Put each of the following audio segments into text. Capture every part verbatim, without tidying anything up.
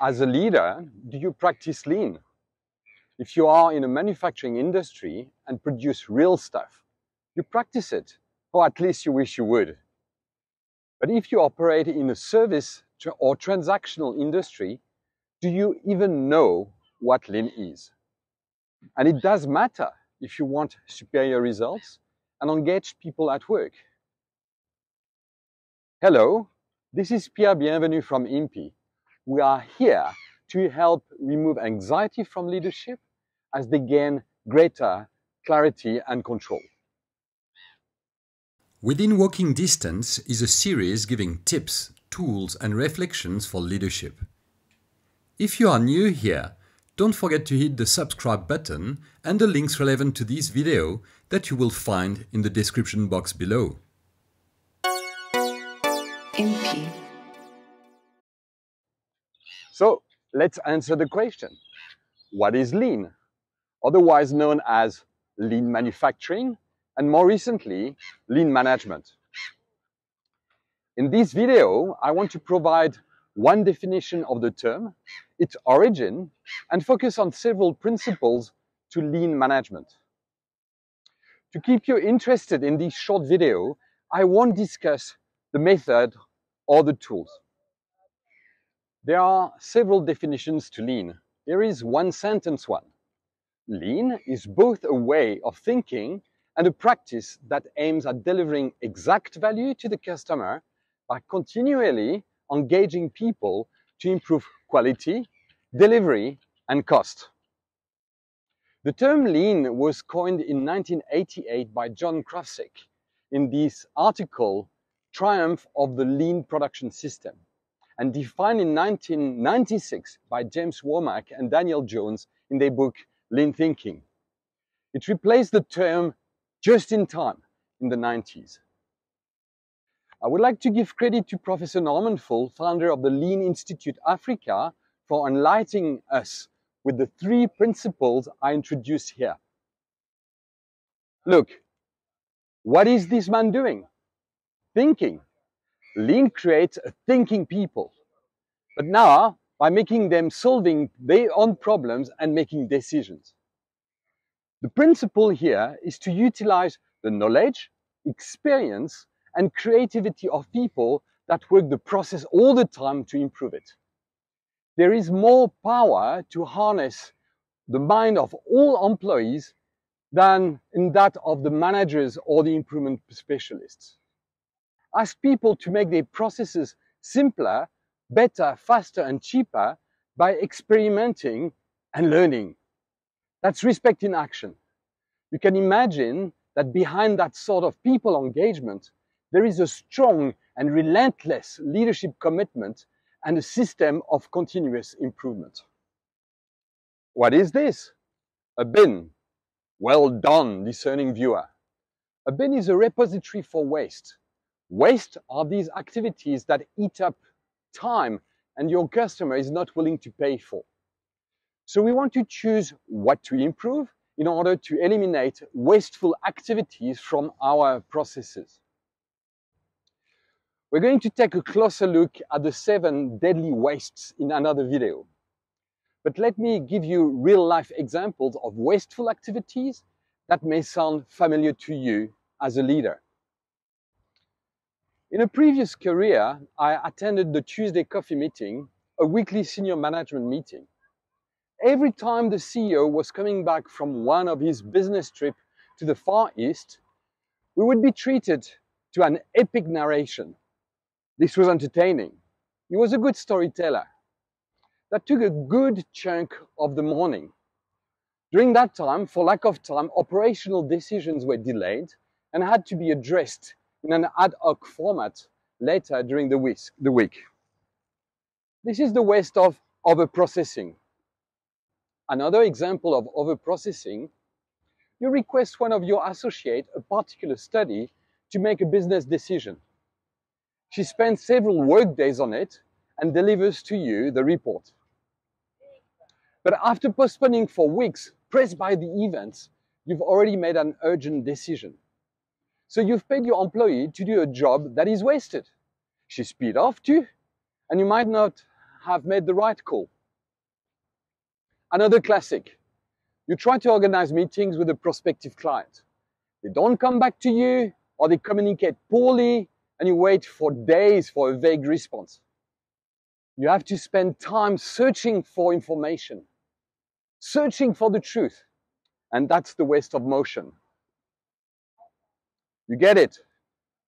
as a leader, do you practice lean? If you are in a manufacturing industry and produce real stuff, you practice it, or at least you wish you would. But if you operate in a service or transactional industry, do you even know what lean is? And it does matter if you want superior results and engage people at work. Hello, this is Pierre Bienvenu from I M P I. We are here to help remove anxiety from leadership as they gain greater clarity and control. Within Walking Distance is a series giving tips, tools and reflections for leadership. If you are new here, don't forget to hit the subscribe button and the links relevant to this video that you will find in the description box below. I M P I. So let's answer the question, what is lean, otherwise known as lean manufacturing and more recently lean management? In this video, I want to provide one definition of the term, its origin, and focus on several principles to lean management. To keep you interested in this short video, I won't discuss the method or the tools. There are several definitions to lean. There is one sentence one. Lean is both a way of thinking and a practice that aims at delivering exact value to the customer by continually engaging people to improve quality, delivery, and cost. The term lean was coined in nineteen eighty-eight by John Krafcik in this article, Triumph of the Lean Production System, and defined in nineteen ninety-six by James Womack and Daniel Jones in their book Lean Thinking. It replaced the term just in time in the nineties. I would like to give credit to Professor Norman Ful, founder of the Lean Institute Africa, for enlightening us with the three principles I introduced here. Look, what is this man doing? Thinking. Lean creates a thinking people, but now by making them solving their own problems and making decisions. The principle here is to utilize the knowledge, experience, and creativity of people that work the process all the time to improve it. There is more power to harness the mind of all employees than in that of the managers or the improvement specialists. Ask people to make their processes simpler, better, faster, and cheaper by experimenting and learning. That's respect in action. You can imagine that behind that sort of people engagement, there is a strong and relentless leadership commitment and a system of continuous improvement. What is this? A bin. Well done, discerning viewer. A bin is a repository for waste. Waste are these activities that eat up time and your customer is not willing to pay for. So we want to choose what to improve in order to eliminate wasteful activities from our processes. We're going to take a closer look at the seven deadly wastes in another video. But let me give you real-life examples of wasteful activities that may sound familiar to you as a leader. In a previous career, I attended the Tuesday coffee meeting, a weekly senior management meeting. Every time the C E O was coming back from one of his business trips to the Far East, we would be treated to an epic narration. This was entertaining. He was a good storyteller. That took a good chunk of the morning. During that time, for lack of time, operational decisions were delayed and had to be addressed in an ad hoc format later during the week. This is the waste of overprocessing. Another example of overprocessing, you request one of your associates a particular study to make a business decision. She spends several work days on it and delivers to you the report. But after postponing for weeks, pressed by the events, you've already made an urgent decision. So you've paid your employee to do a job that is wasted. She speed off too, and you might not have made the right call. Another classic. You try to organize meetings with a prospective client. They don't come back to you, or they communicate poorly, and you wait for days for a vague response. You have to spend time searching for information, searching for the truth, and that's the waste of motion. You get it?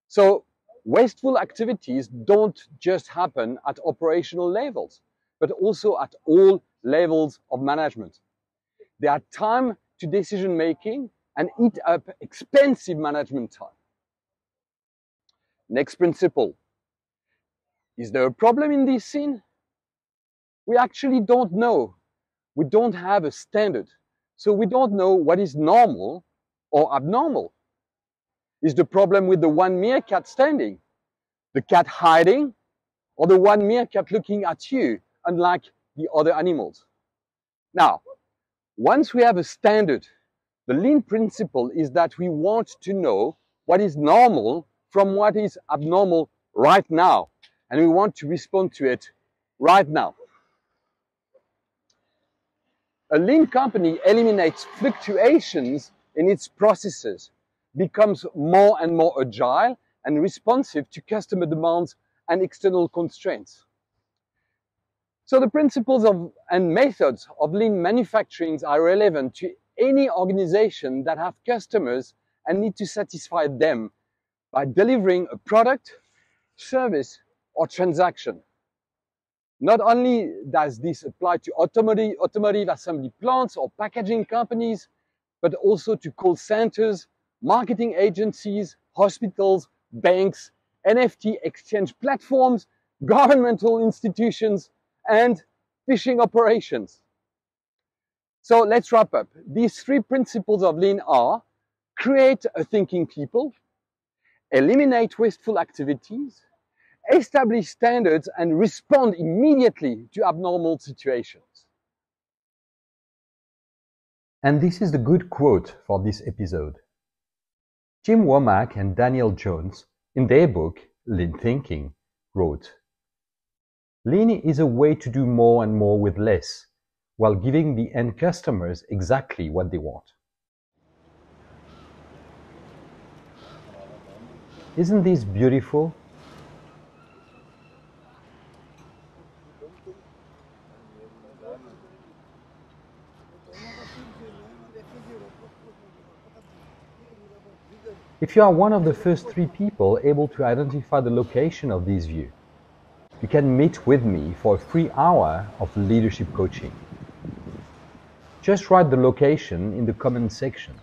So wasteful activities don't just happen at operational levels, but also at all levels of management. They add time to decision making and eat up expensive management time. Next principle. Is there a problem in this scene? We actually don't know. We don't have a standard. So we don't know what is normal or abnormal. Is the problem with the one meerkat standing, the cat hiding, or the one meerkat looking at you, unlike the other animals? Now, once we have a standard, the lean principle is that we want to know what is normal from what is abnormal right now, and we want to respond to it right now. A lean company eliminates fluctuations in its processes, becomes more and more agile and responsive to customer demands and external constraints. So the principles of, and methods of lean manufacturing are relevant to any organization that have customers and need to satisfy them by delivering a product, service, or transaction. Not only does this apply to automotive, automotive assembly plants or packaging companies, but also to call centers, marketing agencies, hospitals, banks, N F T exchange platforms, governmental institutions, and fishing operations. So let's wrap up. These three principles of lean are: create a thinking people, eliminate wasteful activities, establish standards, and respond immediately to abnormal situations. And this is the good quote for this episode. James Womack and Daniel Jones, in their book Lean Thinking, wrote, "Lean is a way to do more and more with less, while giving the end customers exactly what they want." Isn't this beautiful? If you are one of the first three people able to identify the location of this view, you can meet with me for a free hour of leadership coaching. Just write the location in the comment section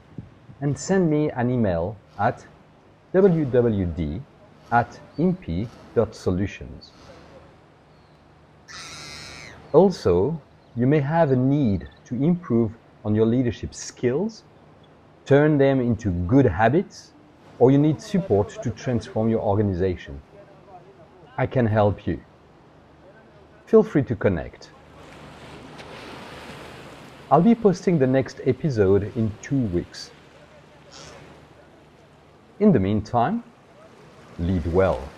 and send me an email at w w d at impi dot solutions. Also, you may have a need to improve on your leadership skills, turn them into good habits, or you need support to transform your organization. I can help you. Feel free to connect. I'll be posting the next episode in two weeks. In the meantime, lead well.